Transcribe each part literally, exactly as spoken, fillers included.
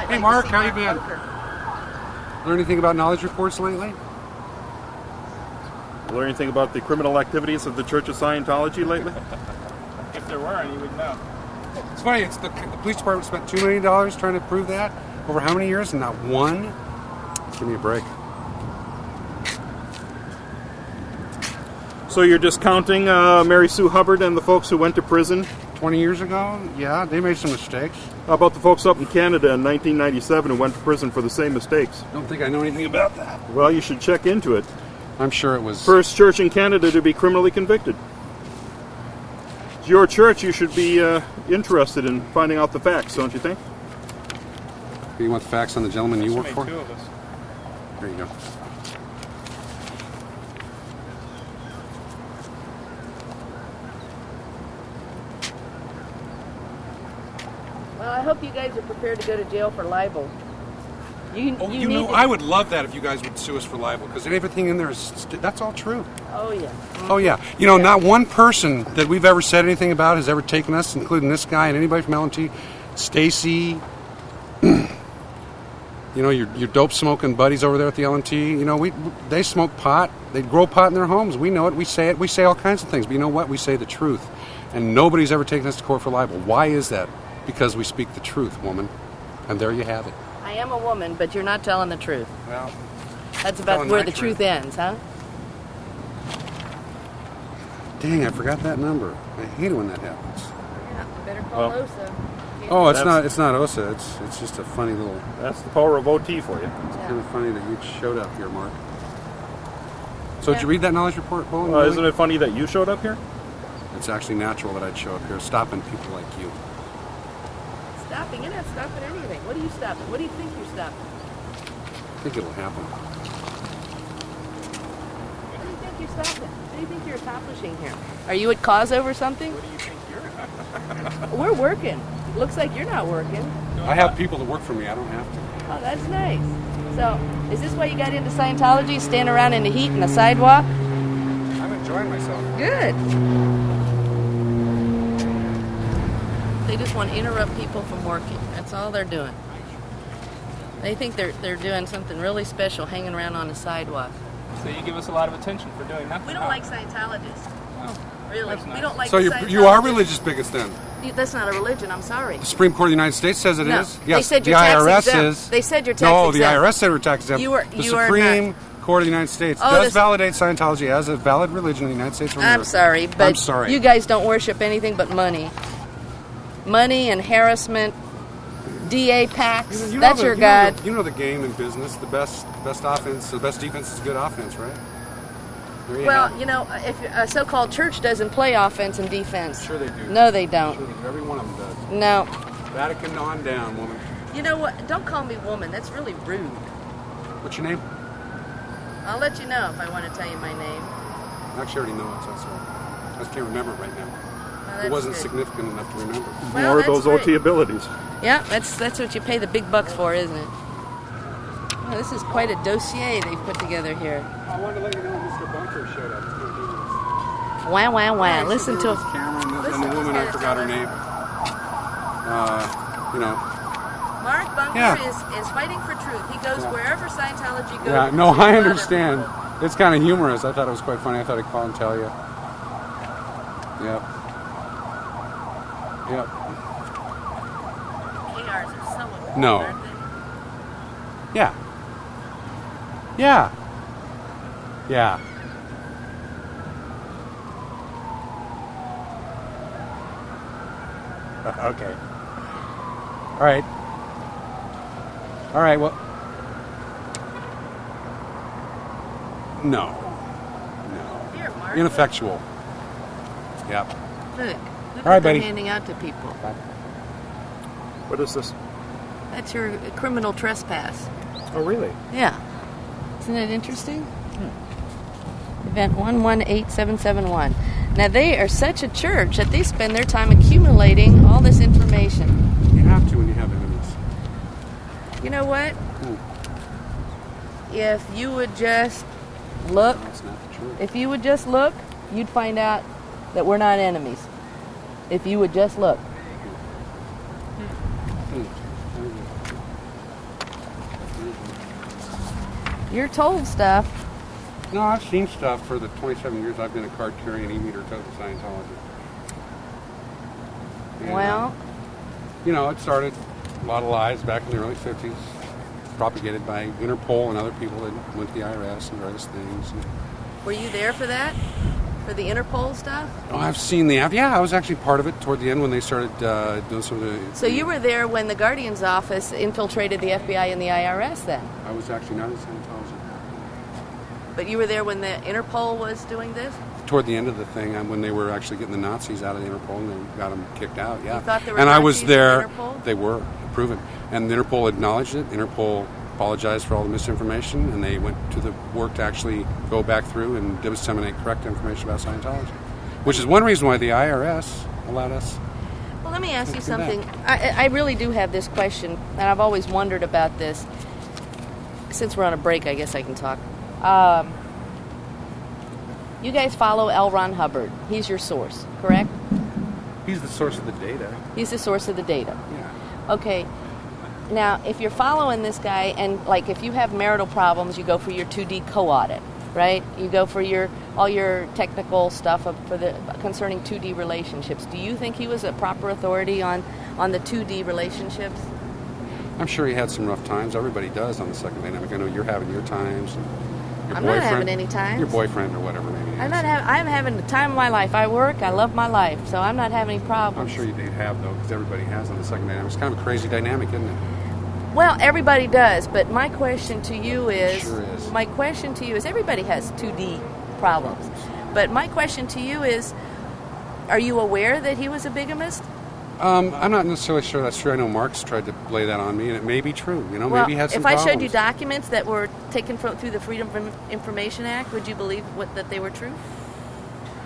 Hey Mark, how you been? Learn anything about knowledge reports lately? Learn anything about the criminal activities of the Church of Scientology lately? If there were any, we'd know. It's funny, it's the, the police department spent two million dollars trying to prove that over how many years and not one? Give me a break. So you're discounting uh, Mary Sue Hubbard and the folks who went to prison? twenty years ago? Yeah, they made some mistakes. How about the folks up in Canada in nineteen ninety-seven who went to prison for the same mistakes? Don't think I know anything about that. Well, you should check into it. I'm sure it was... First church in Canada to be criminally convicted. It's your church, you should be uh, interested in finding out the facts, don't you think? You want the facts on the gentleman you work for? Two of us. There you go. Well, I hope you guys are prepared to go to jail for libel. You, oh, you, you know, to... I would love that if you guys would sue us for libel, because everything in there is, st that's all true. Oh, yeah. Mm-hmm. Oh, yeah. You know, yeah. Not one person that we've ever said anything about has ever taken us, including this guy and anybody from L M T, Stacy, you know, your, your dope-smoking buddies over there at the L M T. You know, we they smoke pot. They grow pot in their homes. We know it. We say it. We say all kinds of things. But you know what? We say the truth. And nobody's ever taken us to court for libel. Why is that? Because we speak the truth, woman. And there you have it. I am a woman, but you're not telling the truth. Well, that's about where the truth ends, huh? Dang, I forgot that number. I hate it when that happens. Yeah, better call well, O S A. Oh, it's not it's not O S A. It's it's just a funny little... That's the power of O T for you. It's yeah. kind of funny that you showed up here, Mark. So yeah. Did you read that knowledge report, Bowen? Uh, really? Isn't it funny that you showed up here? It's actually natural that I'd show up here, stopping people like you. Stopping? You're not stopping anything. What are you stopping? What do you think you're stopping? I think it'll happen. What do you think you're stopping? What do you think you're accomplishing here? Are you at cause over something? What do you think you're accomplishing? We're working. Looks like you're not working. No, I have people that work for me. I don't have to. Oh, that's nice. So, is this why you got into Scientology? Stand around in the heat in the sidewalk? I'm enjoying myself. Good. They just want to interrupt people from working. That's all they're doing. They think they're they're doing something really special, hanging around on the sidewalk. So you give us a lot of attention for doing nothing. We don't like Scientologists. Oh, really? Nice. We don't like. So you you are religious bigots then? You, that's not a religion. I'm sorry. The Supreme Court of the United States says it no. is. Yes. They said you're the I R S exempt. Is. They said you're tax no, exempt. No, the I R S said we're tax exempt. You are. The you Supreme are not. Court of the United States oh, does validate Scientology as a valid religion in the United States. I'm sorry, but I'm sorry. You guys don't worship anything but money. Money and harassment, D A packs, you know, you that's the, your you god. Know the, you know the game in business, the best best offense, the best defense is good offense, right? You well, have. you know, if a so-called church doesn't play offense and defense. Sure they do. No, they don't. Sure they do. Every one of them does. No. Vatican on down, woman. You know what? Don't call me woman. That's really rude. What's your name? I'll let you know if I want to tell you my name. Actually, I already know it, so I just can't remember it right now. Well, it wasn't good. significant enough to remember. Well, More of those great. O T abilities. Yeah, that's that's what you pay the big bucks for, isn't it? Well, this is quite a dossier they've put together here. I wanted to let you know Mister Bunker showed up. Wah, wah, wah. Yeah, listen to him. And the woman, I forgot her name. Uh, you know. Mark Bunker yeah. is, is fighting for truth. He goes yeah. wherever Scientology goes. Yeah, no, I understand. It's kind of humorous. I thought it was quite funny. I thought I'd call and tell you. Yeah. Yep. K Rs are so important, no. aren't they? Yeah. Yeah. Yeah. Okay. All right. All right, well... No. No. Here, Mark. Ineffectual. Yep. Look. Look All right, buddy. Handing out to people. What is this? That's your criminal trespass. Oh, really? Yeah. Isn't it interesting? Hmm. Event one one eight seven seven one. Now they are such a church that they spend their time accumulating all this information. You have to when you have enemies. You know what? Hmm. If you would just look, no, that's not the truth. If you would just look, you'd find out that we're not enemies. If you would just look. You're told stuff. No, I've seen stuff for the twenty-seven years I've been a card-carrying e-meter total Scientologist. And, well, you know, it started a lot of lies back in the early fifties, propagated by Interpol and other people that went to the I R S and various things. Were you there for that? For the Interpol stuff? Oh, I've seen the app. Yeah, I was actually part of it toward the end when they started uh, doing some of the... So you were there when the Guardian's Office infiltrated the F B I and the I R S then? I was actually not in Scientology. But you were there when the Interpol was doing this? Toward the end of the thing, when they were actually getting the Nazis out of the Interpol and they got them kicked out, yeah. You thought there were and Nazis I was there. Interpol? They were, proven. And the Interpol acknowledged it. Interpol apologized for all the misinformation, and they went to the work to actually go back through and disseminate correct information about Scientology, which is one reason why the I R S allowed us. Well, let me ask you something. I, I really do have this question, and I've always wondered about this. Since we're on a break, I guess I can talk. Um, you guys follow L. Ron Hubbard. He's your source, correct? He's the source of the data. He's the source of the data. Yeah. Okay. Now, if you're following this guy, and like if you have marital problems, you go for your two D co-audit, right? You go for your all your technical stuff for the concerning two D relationships. Do you think he was a proper authority on on the two D relationships? I'm sure he had some rough times. Everybody does on the second dynamic. I know you're having your times. And your I'm boyfriend, not having any times. Your boyfriend or whatever, maybe. I'm not. Ha I'm having the time of my life. I work. I love my life, so I'm not having any problems. I'm sure you did have though, because everybody has on the second dynamic. It's kind of a crazy dynamic, isn't it? Well, everybody does, but my question to you is, sure is, my question to you is, everybody has two D problems, but my question to you is, are you aware that he was a bigamist? Um, I'm not necessarily sure that's true. I know Mark's tried to lay that on me, and it may be true. You know, well, maybe he had some problems. If I showed you documents that were taken from, through the Freedom of Information Act, would you believe what, that they were true?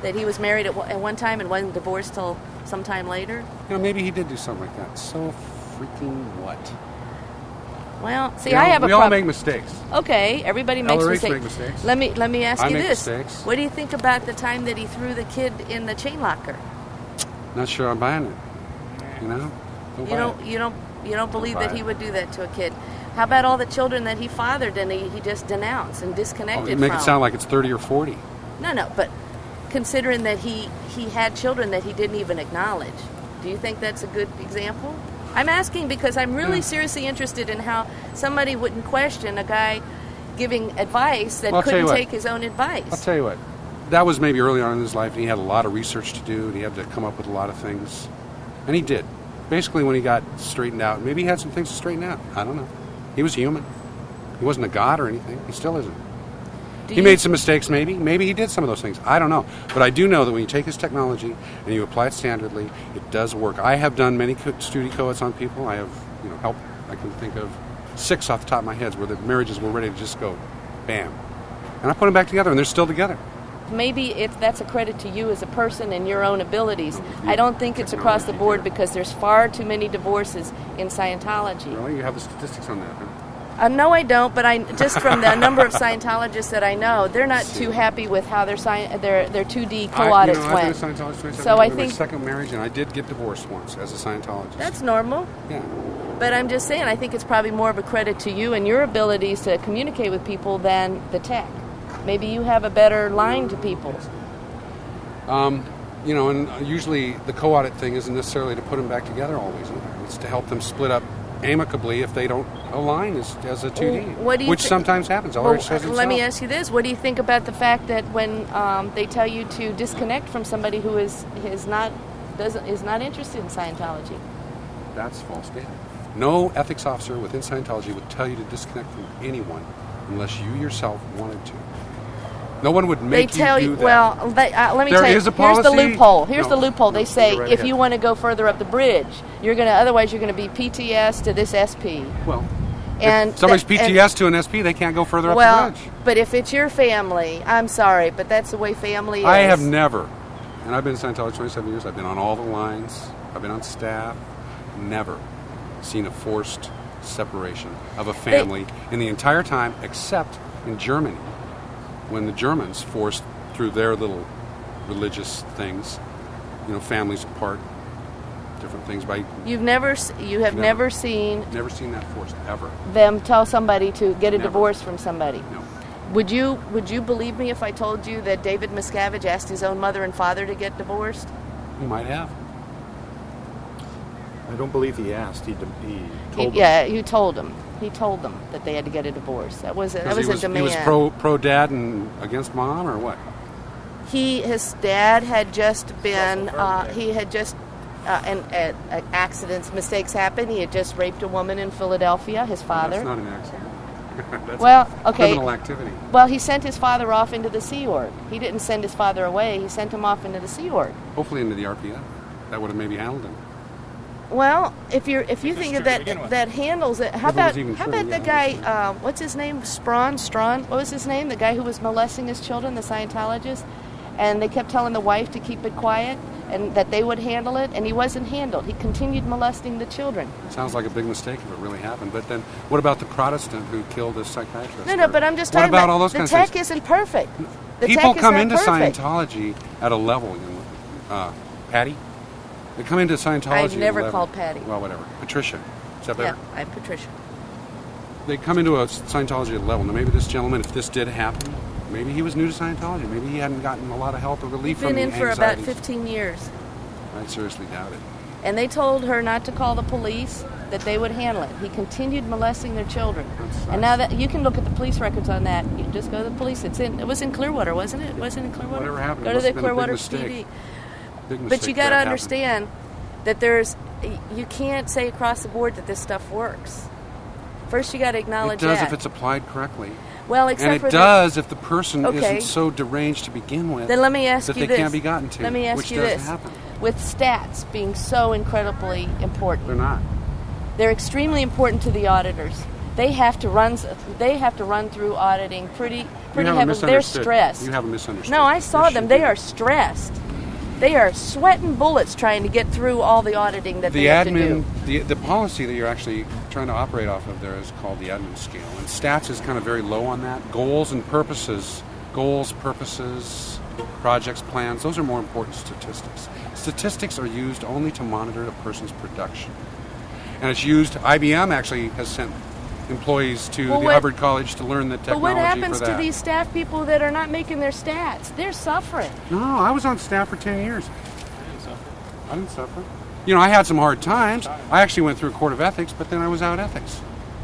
That he was married at, at one time and wasn't divorced till sometime later? You know, maybe he did do something like that. So freaking what? Well, see, you know, I have a problem. We all make mistakes. Okay, everybody makes mistakes. Make mistakes. Let me let me ask I you make this: mistakes. What do you think about the time that he threw the kid in the chain locker? Not sure I'm buying it. You know, don't you don't it. you don't you don't believe don't that he would do that to a kid. How about all the children that he fathered and he, he just denounced and disconnected? Oh, you make from? It sound like it's thirty or forty. No, no, but considering that he he had children that he didn't even acknowledge, do you think that's a good example? I'm asking because I'm really yeah. seriously interested in how somebody wouldn't question a guy giving advice that well, couldn't take his own advice. I'll tell you what. That was maybe early on in his life, and he had a lot of research to do, and he had to come up with a lot of things. And he did. Basically, when he got straightened out, maybe he had some things to straighten out. I don't know. He was human. He wasn't a god or anything. He still isn't. Do he made some mistakes, maybe. Maybe he did some of those things. I don't know. But I do know that when you take his technology and you apply it standardly, it does work. I have done many studio co-eds on people. I have, you know, helped. I can think of six off the top of my head where the marriages were ready to just go bam. And I put them back together, and they're still together. Maybe if that's a credit to you as a person and your own abilities. I don't think it's across the board because there's far too many divorces in Scientology. Really? You have the statistics on that, huh? Uh, no, I don't, but I just from the number of Scientologists that I know, they're not too happy with how their their their two D co-audits you know, went. I've been a Scientologist twenty-seven years. So I think second marriage, and I did get divorced once as a Scientologist. That's normal. Yeah. But I'm just saying, I think it's probably more of a credit to you and your abilities to communicate with people than the tech. Maybe you have a better line to people. Um, you know, and usually the co-audit thing isn't necessarily to put them back together always. It's to help them split up amicably if they don't align as, as a two D, what do you which sometimes happens. Well, let me ask you this. What do you think about the fact that when um, they tell you to disconnect from somebody who is, is, not, doesn't, is not interested in Scientology? That's false data. No ethics officer within Scientology would tell you to disconnect from anyone unless you yourself wanted to. No one would make they tell you, you do that. Well, they, uh, let me there tell you, is a policy. Here's the loophole. Here's no, the loophole. No, they say right if ahead. You want to go further up the bridge, you're going to, otherwise you're going to be P T S to this S P. Well, and if somebody's that, P T S and, to an S P, they can't go further up well, the bridge. Well, but if it's your family, I'm sorry, but that's the way family is. I have never, and I've been in Scientology twenty-seven years, I've been on all the lines, I've been on staff, never seen a forced separation of a family they, in the entire time except in Germany. When the Germans forced through their little religious things, you know, families apart, different things by... You've never, you have never, never seen... Never seen that force, ever. Them tell somebody to get a never. divorce from somebody. No. Would you, would you believe me if I told you that David Miscavige asked his own mother and father to get divorced? He might have. I don't believe he asked. He, he told he, yeah, them. Yeah, he told them. He told them that they had to get a divorce. That was a, that was, was a demand. He was pro, pro dad and against mom, or what? He, his dad had just been, uh, he had just, uh, and uh, accidents, mistakes happened. He had just raped a woman in Philadelphia, his father. Well, that's not an accident. That's well, okay. criminal activity. Well, he sent his father off into the Sea Org. He didn't send his father away. He sent him off into the Sea Org. Hopefully into the R P F. That would have maybe handled him. Well, if you're if you it's think of that that handles it, how about how true, about yeah, the guy? Uh, what's his name? Strawn Strawn. What was his name? The guy who was molesting his children, the Scientologist, and they kept telling the wife to keep it quiet and that they would handle it, and he wasn't handled. He continued molesting the children. Sounds like a big mistake if it really happened. But then, what about the Protestant who killed a psychiatrist? No, no. But I'm just talking about, about all those the tech things? Isn't perfect. The People tech come is into perfect. Scientology at a level. You know, uh, Patty. They come into Scientology. I've never eleven called Patty. Well, whatever. Patricia. Is that better? Yeah, I'm Patricia. They come into a Scientology at a level. Now, maybe this gentleman, if this did happen, maybe he was new to Scientology. Maybe he hadn't gotten a lot of help or relief from the anxieties. He's been in for about fifteen years. I seriously doubt it. And they told her not to call the police, that they would handle it. He continued molesting their children. That's and now that you can look at the police records on that. You just go to the police. It's in. It was in Clearwater, wasn't it? It wasn't in Clearwater. Whatever happened. Go to the Clearwater P D. But you got to understand that there's, you can't say across the board that this stuff works. First, you got to acknowledge that. It does that. If it's applied correctly. Well, except and it for does the, if the person okay. isn't so deranged to begin with. Then let me ask that you they this. Can't be gotten to. Let me ask which you doesn't this. Happen. With stats being so incredibly important, they're not. They're extremely important to the auditors. They have to run. They have to run through auditing pretty pretty heavily. They're stressed. You haven't misunderstood. No, I saw them. They are stressed. They are sweating bullets trying to get through all the auditing that the they have admin, to do. The the policy that you're actually trying to operate off of there is called the admin scale. And stats is kind of very low on that. Goals and purposes, goals, purposes, projects, plans, those are more important statistics. Statistics are used only to monitor a person's production. And it's used, I B M actually has sent employees to well, the what, Hubbard College to learn the technology. But what happens to these staff people that are not making their stats? They're suffering. No, I was on staff for ten years. I didn't suffer. I didn't suffer. You know, I had some hard times. I actually went through a court of ethics, but then I was out ethics.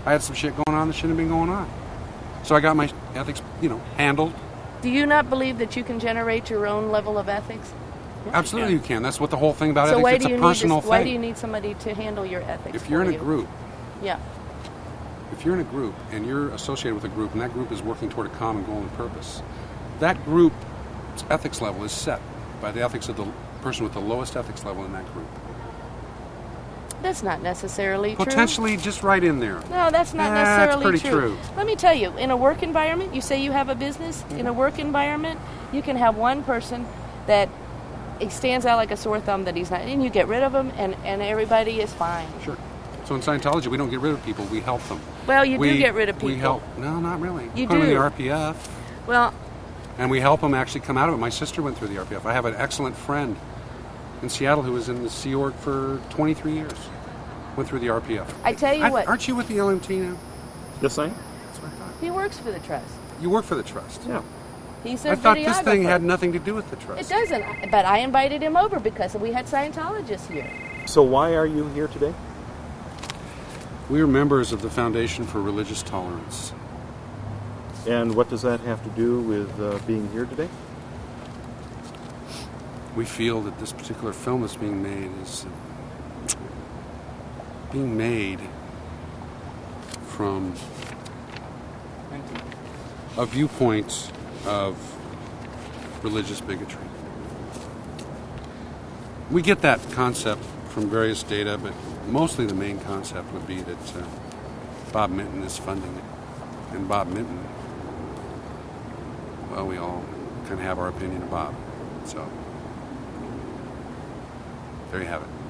I had some shit going on that shouldn't have been going on. So I got my ethics, you know, handled. Do you not believe that you can generate your own level of ethics? Absolutely you can. That's what the whole thing about so ethics why do it's you a personal need this, why thing. Why do you need somebody to handle your ethics? If you're in a you? group. Yeah. If you're in a group and you're associated with a group and that group is working toward a common goal and purpose, that group's ethics level is set by the ethics of the person with the lowest ethics level in that group. That's not necessarily true. Potentially just right in there. No, that's not yeah, necessarily that's pretty true. true. Let me tell you, in a work environment, you say you have a business, mm-hmm. in a work environment, you can have one person that stands out like a sore thumb that he's not, and you get rid of him and, and everybody is fine. Sure. So in Scientology, we don't get rid of people, we help them. Well, you we, do get rid of people. We help. No, not really. You Put do. Them in the R P F. Well. And we help them actually come out of it. My sister went through the R P F. I have an excellent friend in Seattle who was in the Sea Org for twenty-three years. Went through the R P F. I tell you I, what. Aren't you with the L M T now? Yes, I am. That's what I thought. He works for the Trust. You work for the Trust? Yeah. He's I thought this thing had nothing to do with the Trust. It doesn't. But I invited him over because we had Scientologists here. So why are you here today? We are members of the Foundation for Religious Tolerance. And what does that have to do with uh, being here today? We feel that this particular film that's being made is being made from a viewpoint of religious bigotry. We get that concept from various data, but mostly the main concept would be that uh, Bob Minton is funding it. And Bob Minton, well, we all kind of have our opinion of Bob. So, there you have it.